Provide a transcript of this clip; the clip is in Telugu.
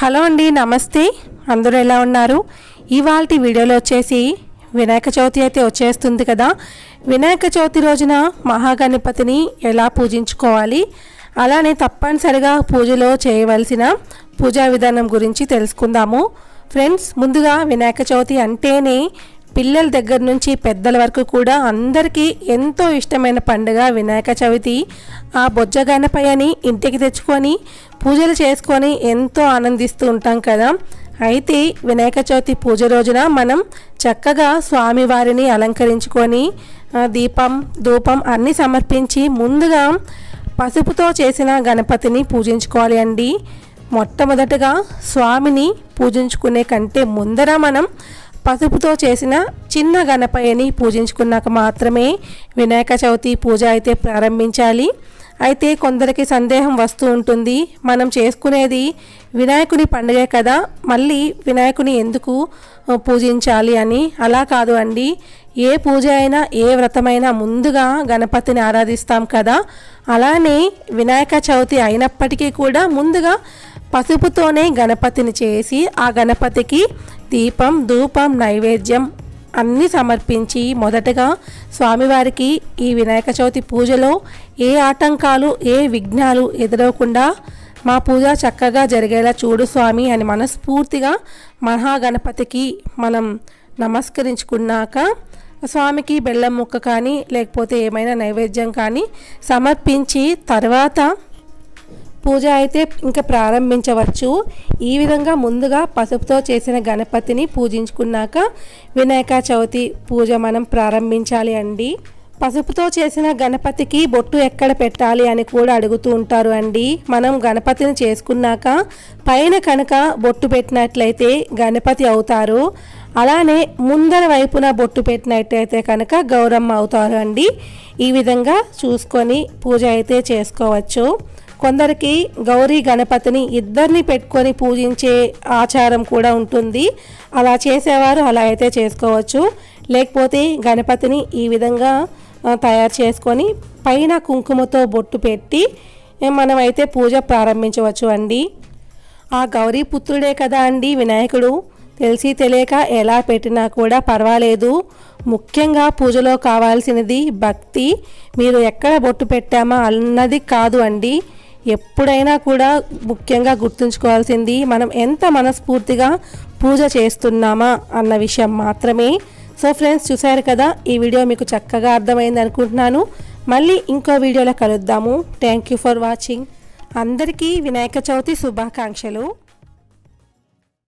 హలో అండి నమస్తే అందరూ ఎలా ఉన్నారు ఇవాల్టి వీడియోలో వచ్చేసి వినాయక చవితి అయితే వచ్చేస్తుంది కదా వినాయక చవితి రోజున మహా గణపతిని ఎలా పూజించుకోవాలి అలానే తప్పనిసరిగా పూజలో చేయవలసిన పూజా విధానం గురించి తెలుసుకుందాము ఫ్రెండ్స్ ముందుగా వినాయక చవితి అంటేనే పిల్లల దగ్గర నుంచి పెద్దల వరకు కూడా అందరికీ ఎంతో ఇష్టమైన పండుగ వినాయక చవితి ఆ బొజ్జ గణపయ్యని ఇంటికి తెచ్చుకొని పూజలు చేసుకొని ఎంతో ఆనందిస్తూ ఉంటాం కదా అయితే వినాయక చవితి పూజ రోజున మనం చక్కగా స్వామివారిని అలంకరించుకొని దీపం ధూపం అన్ని సమర్పించి ముందుగా పసుపుతో చేసిన గణపతిని పూజించుకోవాలి అండి మొట్టమొదటగా స్వామిని పూజించుకునే కంటే ముందర మనం పసుపుతో చేసిన చిన్న గణపయ్యని పూజించుకున్నాక మాత్రమే వినాయక చవితి పూజ అయితే ప్రారంభించాలి అయితే కొందరికి సందేహం వస్తూ ఉంటుంది మనం చేసుకునేది వినాయకుని పండుగే కదా మళ్ళీ వినాయకుని ఎందుకు పూజించాలి అని అలా కాదు అండి ఏ పూజ అయినా ఏ వ్రతమైనా ముందుగా గణపతిని ఆరాధిస్తాం కదా అలానే వినాయక చవితి అయినప్పటికీ కూడా ముందుగా పసుపుతోనే గణపతిని చేసి ఆ గణపతికి దీపం ధూపం నైవేద్యం అన్ని సమర్పించి మొదటగా స్వామివారికి ఈ వినాయక చవితి పూజలో ఏ ఆటంకాలు ఏ విఘ్నాలు ఎదురవకుండా మా పూజ చక్కగా జరిగేలా చూడు స్వామి అని మనస్ఫూర్తిగా మహాగణపతికి మనం నమస్కరించుకున్నాక స్వామికి బెల్లం ముక్క కానీ లేకపోతే ఏమైనా నైవేద్యం కానీ సమర్పించి తర్వాత పూజ అయితే ఇంకా ప్రారంభించవచ్చు ఈ విధంగా ముందుగా పసుపుతో చేసిన గణపతిని పూజించుకున్నాక వినాయక చవితి పూజ మనం ప్రారంభించాలి అండి పసుపుతో చేసిన గణపతికి బొట్టు ఎక్కడ పెట్టాలి అని కూడా అడుగుతూ ఉంటారు అండి మనం గణపతిని చేసుకున్నాక పైన కనుక బొట్టు పెట్టినట్లయితే గణపతి అవుతారు అలానే ముందర వైపున బొట్టు పెట్టినట్లయితే కనుక గౌరమ్మ అవుతారు అండి ఈ విధంగా చూసుకొని పూజ అయితే చేసుకోవచ్చు కొందరికి గౌరీ గణపతిని ఇద్దరిని పెట్టుకొని పూజించే ఆచారం కూడా ఉంటుంది అలా చేసేవారు అలా అయితే చేసుకోవచ్చు లేకపోతే గణపతిని ఈ విధంగా తయారు చేసుకొని పైన కుంకుమతో బొట్టు పెట్టి మనమైతే పూజ ప్రారంభించవచ్చు అండి ఆ గౌరీ పుత్రుడే కదా అండి వినాయకుడు తెలిసి తెలియక ఎలా పెట్టినా కూడా పర్వాలేదు ముఖ్యంగా పూజలో కావాల్సినది భక్తి మీరు ఎక్కడ బొట్టు పెట్టామా అన్నది కాదు అండి ఎప్పుడైనా కూడా ముఖ్యంగా గుర్తుంచుకోవాల్సింది మనం ఎంత మనస్ఫూర్తిగా పూజ చేస్తున్నామా అన్న విషయం మాత్రమే సో ఫ్రెండ్స్ చూశారు కదా ఈ వీడియో మీకు చక్కగా అర్థమైంది అనుకుంటున్నాను మళ్ళీ ఇంకో వీడియోలో కలుద్దాము థ్యాంక్ యూ ఫర్ వాచింగ్ అందరికీ వినాయక చవితి శుభాకాంక్షలు